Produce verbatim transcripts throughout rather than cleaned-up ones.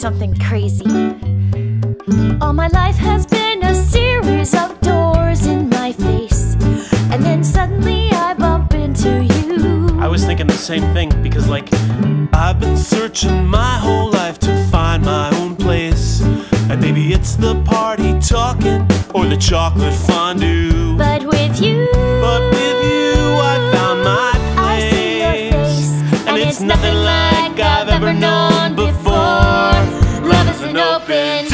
something crazy. All my life has been a series of doors in my face, and then suddenly I bump into you. I was thinking the same thing, because like, I've been searching my whole life to find my own place, and maybe it's the party talking or the chocolate fondue. But with you, but with you I found my place. I see your face, and, and it's nothing like I've ever known before. Love is an open door.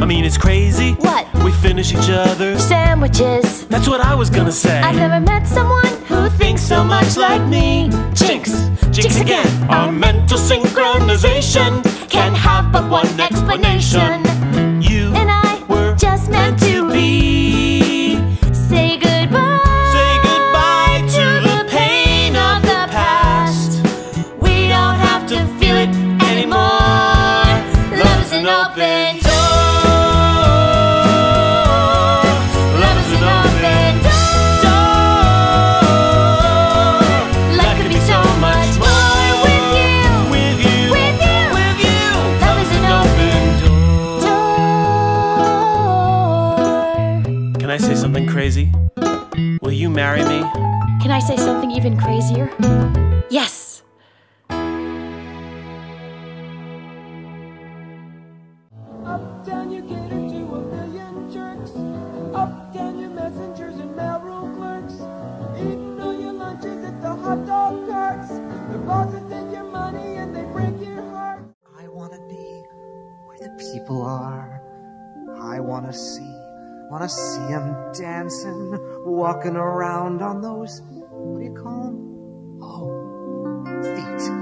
I mean, it's crazy. What? We finish each other's sandwiches. That's what I was gonna say. I've never met someone who thinks so much like me. Jinx, jinx again. Our mental synchronization can have but one explanation. You and I were just meant to be. Say goodbye, say goodbye to the pain of the past. We don't have to feel it anymore. Love is an open door. Can I say something crazy? Will you marry me? Can I say something even crazier? Yes! People are. I want to see, want to see them dancing, walking around on those, what do you call them? Oh, feet.